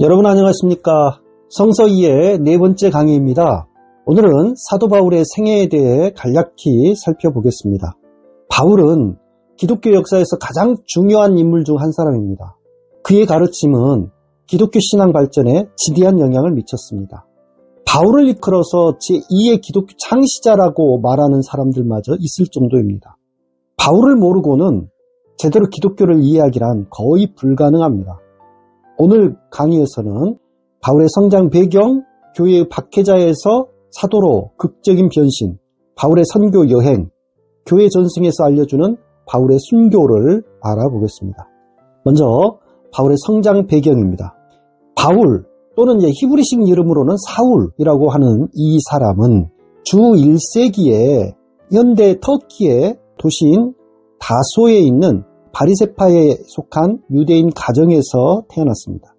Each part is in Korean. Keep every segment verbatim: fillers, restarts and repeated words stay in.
여러분 안녕하십니까? 성서 이해의 네 번째 강의입니다. 오늘은 사도 바울의 생애에 대해 간략히 살펴보겠습니다. 바울은 기독교 역사에서 가장 중요한 인물 중 한 사람입니다. 그의 가르침은 기독교 신앙 발전에 지대한 영향을 미쳤습니다. 바울을 이끌어서 제이의 기독교 창시자라고 말하는 사람들마저 있을 정도입니다. 바울을 모르고는 제대로 기독교를 이해하기란 거의 불가능합니다. 오늘 강의에서는 바울의 성장 배경, 교회의 박해자에서 사도로 극적인 변신, 바울의 선교 여행, 교회 전승에서 알려주는 바울의 순교를 알아보겠습니다. 먼저 바울의 성장 배경입니다. 바울 또는 히브리식 이름으로는 사울이라고 하는 이 사람은 주 일 세기에 현대 터키의 도시인 다소에 있는 바리세파에 속한 유대인 가정에서 태어났습니다.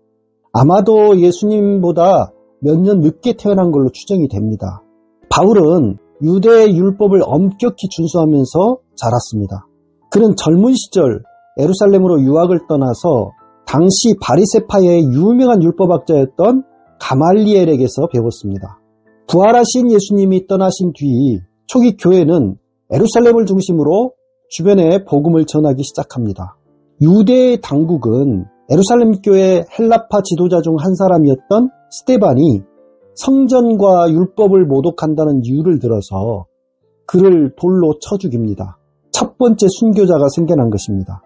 아마도 예수님보다 몇 년 늦게 태어난 걸로 추정이 됩니다. 바울은 유대 율법을 엄격히 준수하면서 자랐습니다. 그는 젊은 시절 예루살렘으로 유학을 떠나서 당시 바리세파의 유명한 율법학자였던 가말리엘에게서 배웠습니다. 부활하신 예수님이 떠나신 뒤 초기 교회는 예루살렘을 중심으로 주변에 복음을 전하기 시작합니다. 유대 당국은 예루살렘 교회 헬라파 지도자 중 한 사람이었던 스데반이 성전과 율법을 모독한다는 이유를 들어서 그를 돌로 쳐 죽입니다. 첫 번째 순교자가 생겨난 것입니다.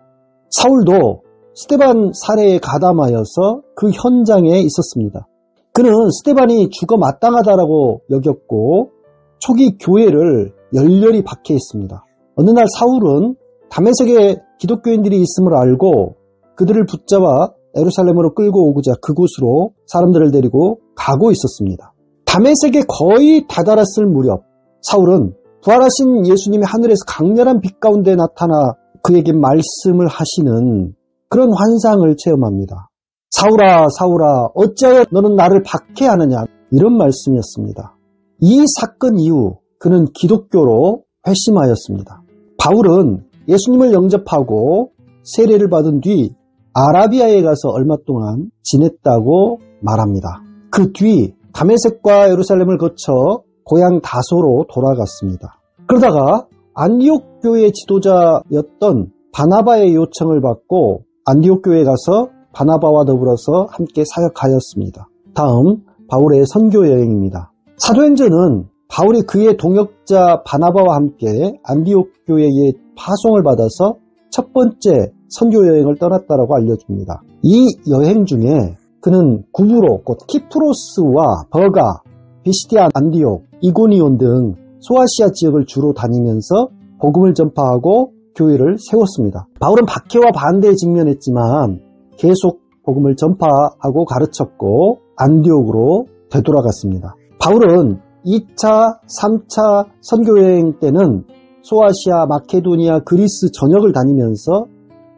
사울도 스데반 살해에 가담하여서 그 현장에 있었습니다. 그는 스데반이 죽어 마땅하다라고 여겼고 초기 교회를 열렬히 박해했습니다. 어느 날 사울은 다메섹에 기독교인들이 있음을 알고 그들을 붙잡아 예루살렘으로 끌고 오고자 그곳으로 사람들을 데리고 가고 있었습니다. 다메섹에 거의 다다랐을 무렵 사울은 부활하신 예수님이 하늘에서 강렬한 빛 가운데 나타나 그에게 말씀을 하시는 그런 환상을 체험합니다. 사울아 사울아 어찌하여 너는 나를 박해하느냐, 이런 말씀이었습니다. 이 사건 이후 그는 기독교로 회심하였습니다. 바울은 예수님을 영접하고 세례를 받은 뒤 아라비아에 가서 얼마 동안 지냈다고 말합니다. 그 뒤 다메섹과 예루살렘을 거쳐 고향 다소로 돌아갔습니다. 그러다가 안디옥 교회의 지도자였던 바나바의 요청을 받고 안디옥 교회에 가서 바나바와 더불어서 함께 사역하였습니다. 다음 바울의 선교 여행입니다. 사도행전은 바울이 그의 동역자 바나바와 함께 안디옥 교회에 파송을 받아서 첫 번째 선교 여행을 떠났다라고 알려줍니다. 이 여행 중에 그는 구브로, 곧 키프로스와 버가, 비시디아 안디옥, 이고니온 등 소아시아 지역을 주로 다니면서 복음을 전파하고 교회를 세웠습니다. 바울은 박해와 반대에 직면했지만 계속 복음을 전파하고 가르쳤고 안디옥으로 되돌아갔습니다. 바울은 이 차, 삼 차 선교여행 때는 소아시아, 마케도니아, 그리스 전역을 다니면서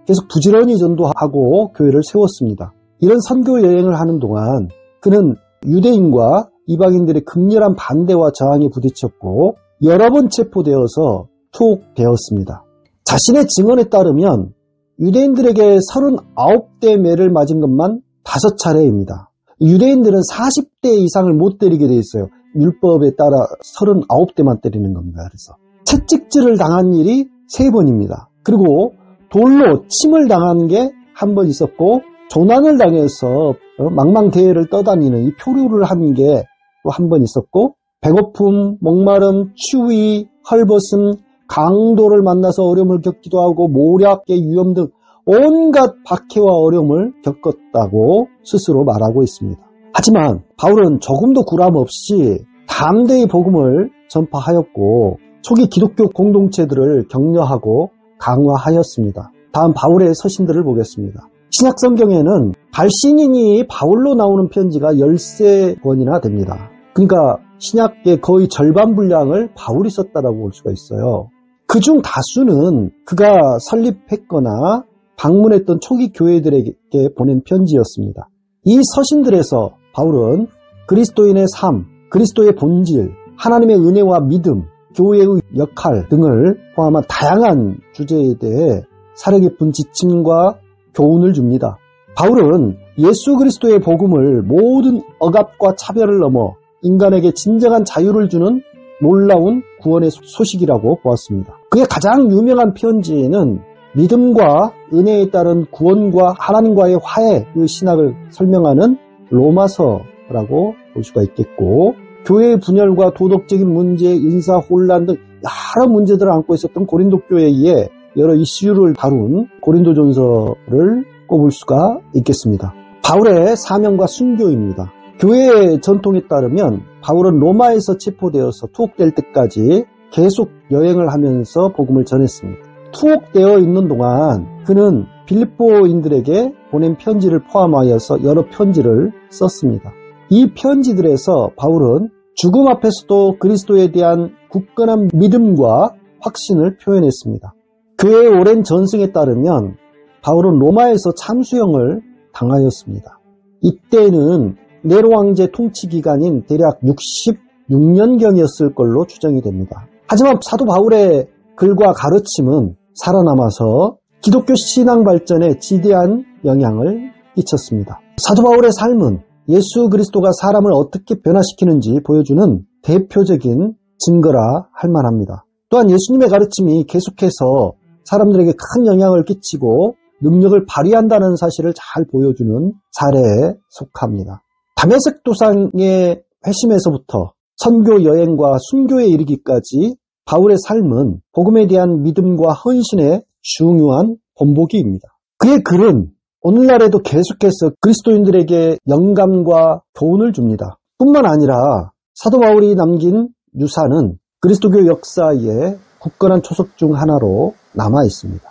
계속 부지런히 전도하고 교회를 세웠습니다. 이런 선교여행을 하는 동안 그는 유대인과 이방인들의 극렬한 반대와 저항에 부딪혔고 여러 번 체포되어서 투옥되었습니다. 자신의 증언에 따르면 유대인들에게 서른아홉 대 매를 맞은 것만 다섯 차례입니다. 유대인들은 사십 대 이상을 못 때리게 돼 있어요. 율법에 따라 서른아홉 대만 때리는 겁니다. 그래서 채찍질을 당한 일이 세 번입니다. 그리고 돌로 침을 당한 게 한 번 있었고 조난을 당해서 망망대해를 떠다니는 이 표류를 한 게 또 한 번 있었고 배고픔, 목마름, 추위, 헐벗음, 강도를 만나서 어려움을 겪기도 하고 모략의 위험 등 온갖 박해와 어려움을 겪었다고 스스로 말하고 있습니다. 하지만 바울은 조금도 굴함 없이 담대히 복음을 전파하였고 초기 기독교 공동체들을 격려하고 강화하였습니다. 다음 바울의 서신들을 보겠습니다. 신약 성경에는 발신인이 바울로 나오는 편지가 십삼 권이나 됩니다. 그러니까 신약의 거의 절반 분량을 바울이 썼다라고 볼 수가 있어요. 그중 다수는 그가 설립했거나 방문했던 초기 교회들에게 보낸 편지였습니다. 이 서신들에서 바울은 그리스도인의 삶, 그리스도의 본질, 하나님의 은혜와 믿음, 교회의 역할 등을 포함한 다양한 주제에 대해 사려 깊은 지침과 교훈을 줍니다. 바울은 예수 그리스도의 복음을 모든 억압과 차별을 넘어 인간에게 진정한 자유를 주는 놀라운 구원의 소식이라고 보았습니다. 그의 가장 유명한 편지는 믿음과 은혜에 따른 구원과 하나님과의 화해의 신학을 설명하는 로마서라고 볼 수가 있겠고, 교회의 분열과 도덕적인 문제, 인사 혼란 등 여러 문제들을 안고 있었던 고린도 교회에 의해 여러 이슈를 다룬 고린도전서를 꼽을 수가 있겠습니다. 바울의 사명과 순교입니다. 교회의 전통에 따르면 바울은 로마에서 체포되어서 투옥될 때까지 계속 여행을 하면서 복음을 전했습니다. 투옥되어 있는 동안 그는 빌립보인들에게 보낸 편지를 포함하여서 여러 편지를 썼습니다. 이 편지들에서 바울은 죽음 앞에서도 그리스도에 대한 굳건한 믿음과 확신을 표현했습니다. 그의 오랜 전승에 따르면 바울은 로마에서 참수형을 당하였습니다. 이때는 네로 왕제 통치 기간인 대략 육십육 년경이었을 걸로 추정이 됩니다. 하지만 사도 바울의 글과 가르침은 살아남아서 기독교 신앙 발전에 지대한 영향을 끼쳤습니다. 사도 바울의 삶은 예수 그리스도가 사람을 어떻게 변화시키는지 보여주는 대표적인 증거라 할 만합니다. 또한 예수님의 가르침이 계속해서 사람들에게 큰 영향을 끼치고 능력을 발휘한다는 사실을 잘 보여주는 사례에 속합니다. 다메섹 도상의 회심에서부터 선교 여행과 순교에 이르기까지 바울의 삶은 복음에 대한 믿음과 헌신의 중요한 본보기입니다. 그의 글은 오늘날에도 계속해서 그리스도인들에게 영감과 교훈을 줍니다. 뿐만 아니라 사도 바울이 남긴 유산은 그리스도교 역사의 굳건한 초석 중 하나로 남아 있습니다.